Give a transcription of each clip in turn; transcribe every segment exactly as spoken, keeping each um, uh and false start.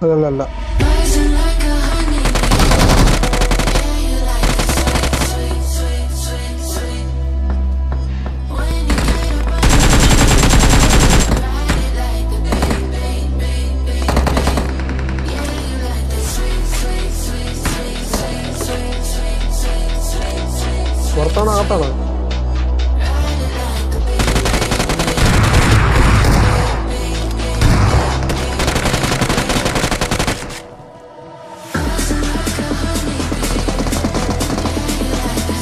Helal Allah. Ortana atana.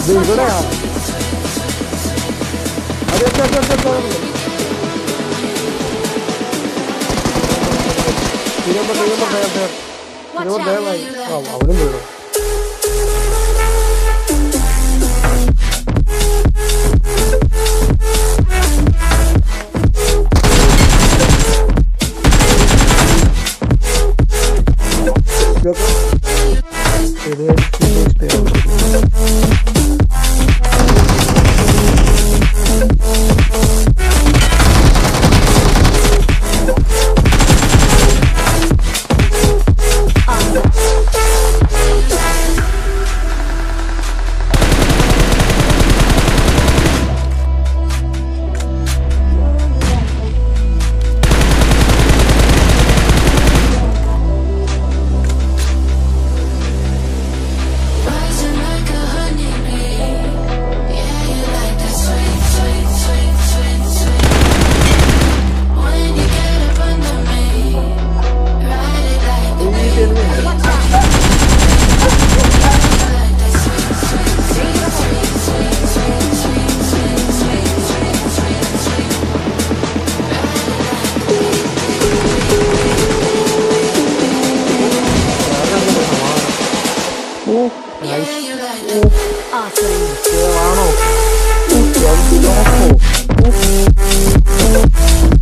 Dur dur ya. Hadi hadi hadi hadi. Yine bak yine bak yine bak. Yine bak dayı bak. Al al bunu. Awesome.